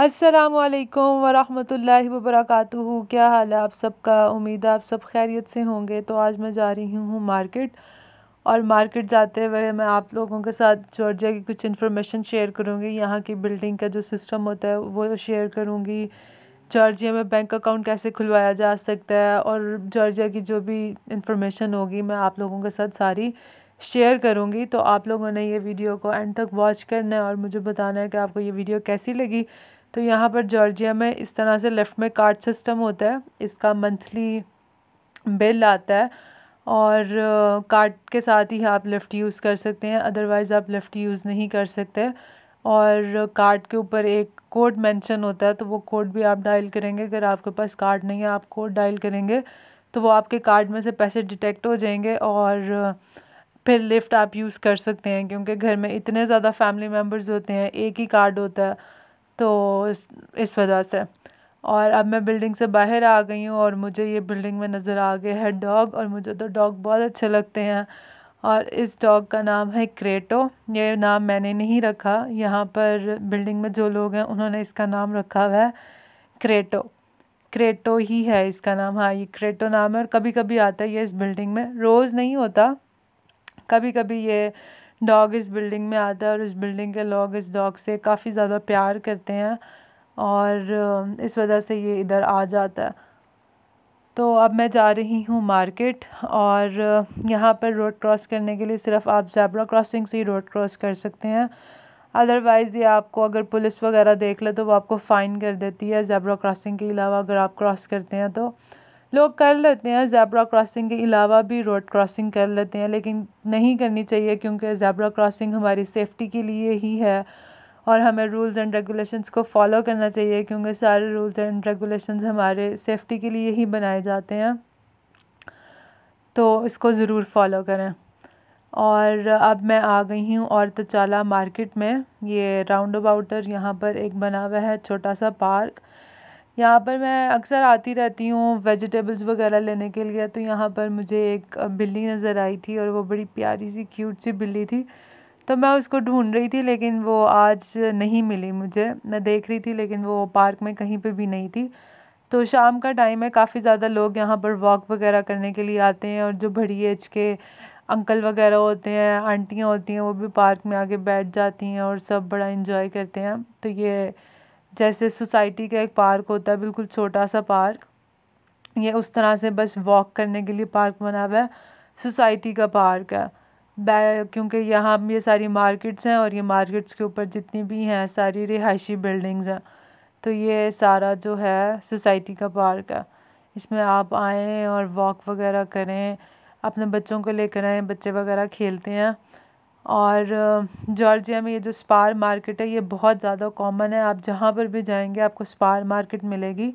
अस्सलामुअलैकुम वरहमतुल्लाहि वबरकातुहू। क्या हाल है आप सबका? उम्मीद है आप सब खैरियत से होंगे। तो आज मैं जा रही हूँ मार्केट, और मार्केट जाते हुए मैं आप लोगों के साथ जॉर्जिया की कुछ इन्फॉर्मेशन शेयर करूँगी। यहाँ की बिल्डिंग का जो सिस्टम होता है वो शेयर करूँगी। जॉर्जिया में बैंक अकाउंट कैसे खुलवाया जा सकता है, और जॉर्जिया की जो भी इन्फॉर्मेशन होगी मैं आप लोगों के साथ सारी शेयर करूँगी। तो आप लोगों ने ये वीडियो को एंड तक वॉच करना है और मुझे बताना है कि आपको ये वीडियो कैसी लगी। तो यहाँ पर जॉर्जिया में इस तरह से लेफ़्ट में कार्ड सिस्टम होता है, इसका मंथली बिल आता है और कार्ड के साथ ही आप लेफ़्ट यूज़ कर सकते हैं, अदरवाइज़ आप लेफ़्ट यूज़ नहीं कर सकते। और कार्ड के ऊपर एक कोड मेंशन होता है, तो वो कोड भी आप डायल करेंगे। अगर आपके पास कार्ड नहीं है आप कोड डायल करेंगे तो वो आपके कार्ड में से पैसे डिटेक्ट हो जाएंगे और फिर लिफ्ट आप यूज़ कर सकते हैं। क्योंकि घर में इतने ज़्यादा फैमिली मेम्बर्स होते हैं, एक ही कार्ड होता है, तो इस वजह से। और अब मैं बिल्डिंग से बाहर आ गई हूँ और मुझे ये बिल्डिंग में नज़र आ गया है डॉग, और मुझे तो डॉग बहुत अच्छे लगते हैं। और इस डॉग का नाम है क्रेटो। ये नाम मैंने नहीं रखा, यहाँ पर बिल्डिंग में जो लोग हैं उन्होंने इसका नाम रखा हुआ है क्रेटो। क्रेटो ही है इसका नाम, हाँ ये क्रेटो नाम है। और कभी कभी आता है ये इस बिल्डिंग में, रोज़ नहीं होता, कभी कभी ये डॉग इस बिल्डिंग में आता है। और इस बिल्डिंग के लोग इस डॉग से काफ़ी ज़्यादा प्यार करते हैं और इस वजह से ये इधर आ जाता है। तो अब मैं जा रही हूँ मार्केट, और यहाँ पर रोड क्रॉस करने के लिए सिर्फ आप ज़ेब्रा क्रॉसिंग से ही रोड क्रॉस कर सकते हैं। अदरवाइज़ ये आपको अगर पुलिस वगैरह देख ले तो वो आपको फ़ाइन कर देती है। ज़ेब्रा क्रॉसिंग के अलावा अगर आप क्रॉस करते हैं तो लोग कर लेते हैं, ज़ेब्रा क्रॉसिंग के अलावा भी रोड क्रॉसिंग कर लेते हैं, लेकिन नहीं करनी चाहिए क्योंकि ज़ेब्रा क्रॉसिंग हमारी सेफ़्टी के लिए ही है और हमें रूल्स एंड रेगुलेशंस को फॉलो करना चाहिए क्योंकि सारे रूल्स एंड रेगुलेशंस हमारे सेफ़्टी के लिए ही बनाए जाते हैं। तो इसको ज़रूर फॉलो करें। और अब मैं आ गई हूँ और तचाला मार्केट में। ये राउंड अबाउटर यहाँ पर एक बना हुआ है छोटा सा पार्क, यहाँ पर मैं अक्सर आती रहती हूँ वेजिटेबल्स वगैरह लेने के लिए। तो यहाँ पर मुझे एक बिल्ली नज़र आई थी और वो बड़ी प्यारी सी क्यूट सी बिल्ली थी, तो मैं उसको ढूंढ रही थी लेकिन वो आज नहीं मिली मुझे। मैं देख रही थी लेकिन वो पार्क में कहीं पे भी नहीं थी। तो शाम का टाइम है, काफ़ी ज़्यादा लोग यहाँ पर वॉक वगैरह करने के लिए आते हैं, और जो बड़ी एज के अंकल वगैरह होते हैं, आंटियाँ होती हैं, वो भी पार्क में आके बैठ जाती हैं और सब बड़ा इंजॉय करते हैं। तो ये जैसे सोसाइटी का एक पार्क होता है, बिल्कुल छोटा सा पार्क, ये उस तरह से बस वॉक करने के लिए पार्क बना हुआ है, सोसाइटी का पार्क है। क्योंकि यहाँ ये सारी मार्केट्स हैं और ये मार्केट्स के ऊपर जितनी भी हैं सारी रिहायशी बिल्डिंग्स हैं। तो ये सारा जो है सोसाइटी का पार्क है, इसमें आप आएँ और वॉक वगैरह करें, अपने बच्चों को लेकर आएँ, बच्चे वगैरह खेलते हैं। और जॉर्जिया में ये जो स्पार मार्केट है ये बहुत ज़्यादा कॉमन है, आप जहाँ पर भी जाएंगे आपको स्पार मार्केट मिलेगी।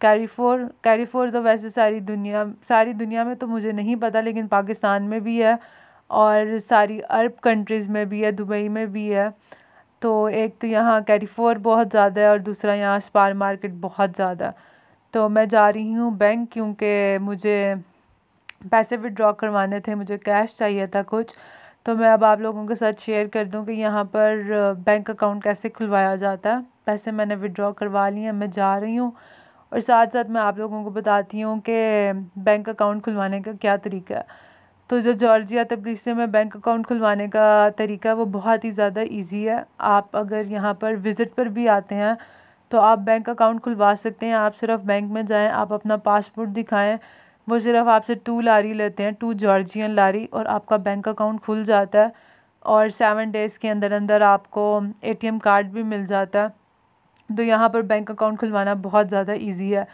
कैरीफोर तो वैसे सारी दुनिया में तो मुझे नहीं पता, लेकिन पाकिस्तान में भी है और सारी अरब कंट्रीज़ में भी है, दुबई में भी है। तो एक तो यहाँ कैरीफोर बहुत ज़्यादा है और दूसरा यहाँ स्पार मार्केट बहुत ज़्यादा। तो मैं जा रही हूँ बैंक, क्योंकि मुझे पैसे विड्रॉ करवाने थे, मुझे कैश चाहिए था कुछ। तो मैं अब आप लोगों के साथ शेयर कर दूं कि यहाँ पर बैंक अकाउंट कैसे खुलवाया जाता है। पैसे मैंने विड्रॉ करवा लिए हैं, मैं जा रही हूँ, और साथ साथ मैं आप लोगों को बताती हूँ कि बैंक अकाउंट खुलवाने का क्या तरीका है। तो जो जॉर्जिया तबलीसी में बैंक अकाउंट खुलवाने का तरीका वो बहुत ही ज़्यादा ईजी है। आप अगर यहाँ पर विज़िट पर भी आते हैं तो आप बैंक अकाउंट खुलवा सकते हैं। आप सिर्फ बैंक में जाएँ, आप अपना पासपोर्ट दिखाएँ, वो सिर्फ आपसे 2 लारी लेते हैं, 2 जॉर्जियन लारी, और आपका बैंक अकाउंट खुल जाता है। और 7 डेज़ के अंदर अंदर आपको ATM कार्ड भी मिल जाता है। तो यहाँ पर बैंक अकाउंट खुलवाना बहुत ज़्यादा इजी है।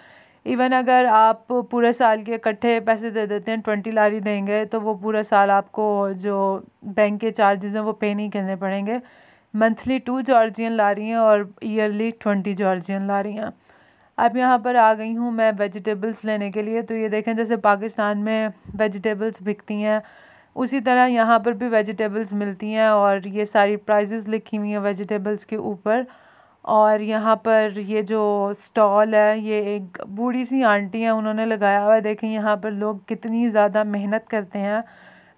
इवन अगर आप पूरे साल के इकट्ठे पैसे दे देते हैं, 20 लारी देंगे, तो वो पूरा साल आपको जो बैंक के चार्जेस हैं वो पे नहीं करने पड़ेंगे। मंथली 2 जॉर्जियन लारी हैं और ईयरली 20 जॉर्जियन लारी हैं। अब यहाँ पर आ गई हूँ मैं वेजिटेबल्स लेने के लिए। तो ये देखें, जैसे पाकिस्तान में वेजिटेबल्स बिकती हैं उसी तरह यहाँ पर भी वेजिटेबल्स मिलती हैं, और ये सारी प्राइसेस लिखी हुई हैं वेजिटेबल्स के ऊपर। और यहाँ पर ये जो स्टॉल है ये एक बूढ़ी सी आंटी हैं, उन्होंने लगाया हुआ है। देखें यहाँ पर लोग कितनी ज़्यादा मेहनत करते हैं,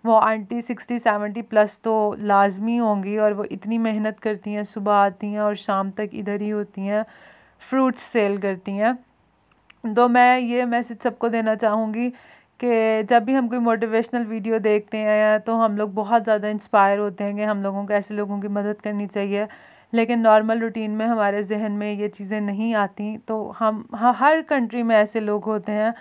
वो आंटी 60-70+ तो लाजमी होंगी और वो इतनी मेहनत करती हैं, सुबह आती हैं और शाम तक इधर ही होती हैं, फ्रूट्स सेल करती हैं। तो मैं ये मैसेज सबको देना चाहूँगी कि जब भी हम कोई मोटिवेशनल वीडियो देखते हैं तो हम लोग बहुत ज़्यादा इंस्पायर होते हैं कि हम लोगों को ऐसे लोगों की मदद करनी चाहिए, लेकिन नॉर्मल रूटीन में हमारे जहन में ये चीज़ें नहीं आती। तो हम हर कंट्री में ऐसे लोग होते हैं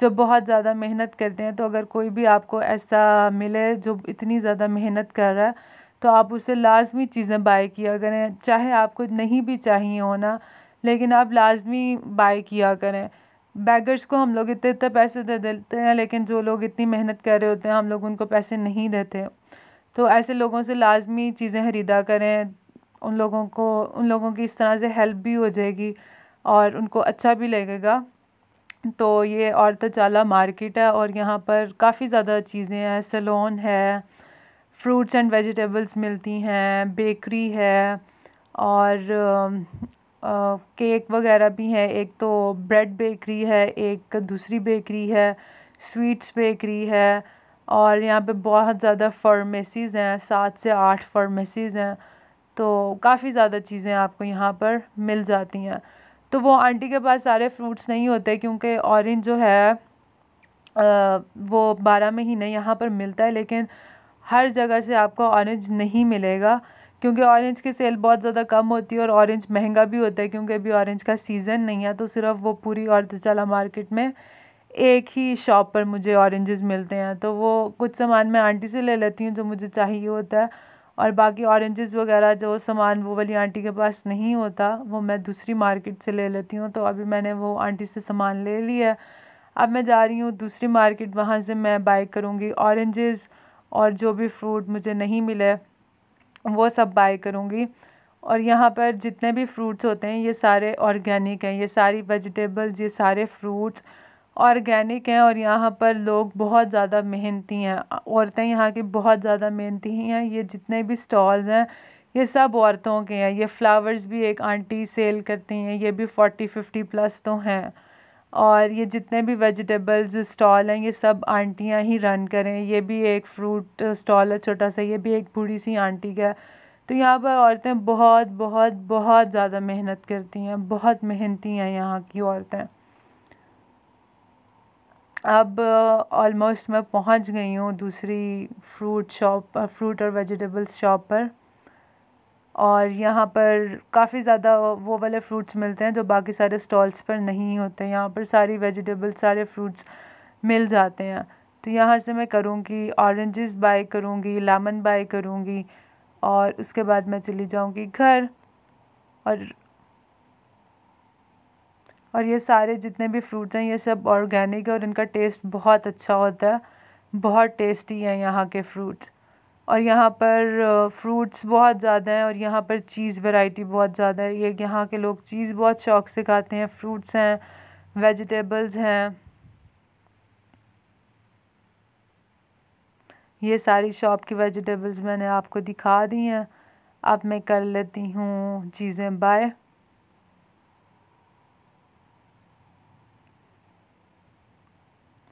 जो बहुत ज़्यादा मेहनत करते हैं। तो अगर कोई भी आपको ऐसा मिले जो इतनी ज़्यादा मेहनत कर रहा है तो आप उससे लाजमी चीज़ें बाय किया करें, चाहे आपको नहीं भी चाहिए होना लेकिन आप लाजमी बाय किया करें। बैगर्स को हम लोग इतने पैसे दे देते हैं, लेकिन जो लोग इतनी मेहनत कर रहे होते हैं हम लोग उनको पैसे नहीं देते। तो ऐसे लोगों से लाजमी चीज़ें ख़रीदा करें, उन लोगों की इस तरह से हेल्प भी हो जाएगी और उनको अच्छा भी लगेगा। तो ये औरतचाला मार्केट है और यहाँ पर काफ़ी ज़्यादा चीज़ें हैं, सैलून है, फ्रूट्स एंड वेजिटेबल्स मिलती हैं, बेकरी है और केक वगैरह भी हैं। एक तो ब्रेड बेकरी है, एक दूसरी बेकरी है, स्वीट्स बेकरी है और यहाँ पे बहुत ज़्यादा फार्मेसीज़ हैं, 7 से 8 फार्मेसीज़ हैं। तो काफ़ी ज़्यादा चीज़ें आपको यहाँ पर मिल जाती हैं। तो वो आंटी के पास सारे फ्रूट्स नहीं होते क्योंकि ऑरेंज जो है वो 12 महीने यहाँ पर मिलता है, लेकिन हर जगह से आपको ऑरेंज नहीं मिलेगा क्योंकि ऑरेंज की सेल बहुत ज़्यादा कम होती है और ऑरेंज महंगा भी होता है क्योंकि अभी ऑरेंज का सीज़न नहीं है। तो सिर्फ वो पूरी औरतचाला मार्केट में एक ही शॉप पर मुझे ऑरेंजेस मिलते हैं। तो वो कुछ सामान मैं आंटी से ले लेती हूँ जो मुझे चाहिए होता है और बाकी ऑरेंजेस वगैरह जो सामान वो वाली आंटी के पास नहीं होता वो मैं दूसरी मार्केट से ले लेती हूँ। तो अभी मैंने वो आंटी से सामान ले लिया, अब मैं जा रही हूँ दूसरी मार्केट, वहाँ से मैं बाय करूँगी ऑरेंजेस और जो भी फ्रूट मुझे नहीं मिले वो सब बाय करूँगी। और यहाँ पर जितने भी फ्रूट्स होते हैं ये सारे ऑर्गेनिक हैं, ये सारी वेजिटेबल्स, ये सारे फ्रूट्स ऑर्गेनिक हैं और यहाँ पर लोग बहुत ज़्यादा मेहनती हैं, औरतें यहाँ की बहुत ज़्यादा मेहनती हैं। ये जितने भी स्टॉल्स हैं ये सब औरतों के हैं। ये फ्लावर्स भी एक आंटी सेल करती हैं, ये भी 40-50+ तो हैं और ये जितने भी वेजिटेबल्स स्टॉल हैं ये सब आंटियाँ ही रन करें। ये भी एक फ्रूट स्टॉल है छोटा सा, ये भी एक बूढ़ी सी आंटी का। तो यहाँ पर औरतें बहुत बहुत बहुत ज़्यादा मेहनत करती हैं, बहुत मेहनती हैं यहाँ की औरतें। अब ऑलमोस्ट मैं पहुँच गई हूँ दूसरी फ्रूट और वेजिटेबल्स शॉप पर और यहाँ पर काफ़ी ज़्यादा वो वाले फ्रूट्स मिलते हैं जो बाकी सारे स्टॉल्स पर नहीं होते। यहाँ पर सारी वेजिटेबल्स, सारे फ्रूट्स मिल जाते हैं। तो यहाँ से मैं करूँगी ऑरेंजेस बाय करूँगी, लेमन बाय करूँगी और उसके बाद मैं चली जाऊँगी घर। और ये सारे जितने भी फ्रूट्स हैं ये सब ऑर्गेनिक है और इनका टेस्ट बहुत अच्छा होता है, बहुत टेस्टी है यहाँ के फ्रूट्स। और यहाँ पर फ्रूट्स बहुत ज़्यादा हैं और यहाँ पर चीज़ वैरायटी बहुत ज़्यादा है। ये यहाँ के लोग चीज़ बहुत शौक़ से खाते हैं, फ्रूट्स हैं, वेजिटेबल्स हैं। ये सारी शॉप की वेजिटेबल्स मैंने आपको दिखा दी हैं। अब मैं कर लेती हूँ चीज़ें बाय।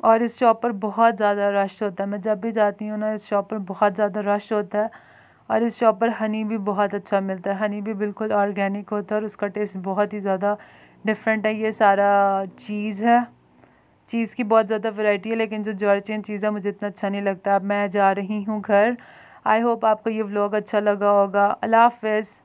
और इस शॉप पर बहुत ज़्यादा रश होता है, मैं जब भी जाती हूँ ना इस शॉप पर बहुत ज़्यादा रश होता है। और इस शॉप पर हनी भी बहुत अच्छा मिलता है, हनी भी बिल्कुल ऑर्गेनिक होता है और उसका टेस्ट बहुत ही ज़्यादा डिफरेंट है। ये सारा चीज़ है, चीज़ की बहुत ज़्यादा वैरायटी है, लेकिन जो जॉर्जियन चीज़ है मुझे इतना अच्छा नहीं लगता। अब मैं जा रही हूँ घर। आई होप आपको ये व्लॉग अच्छा लगा होगा। अल्लाह हाफ़िज़।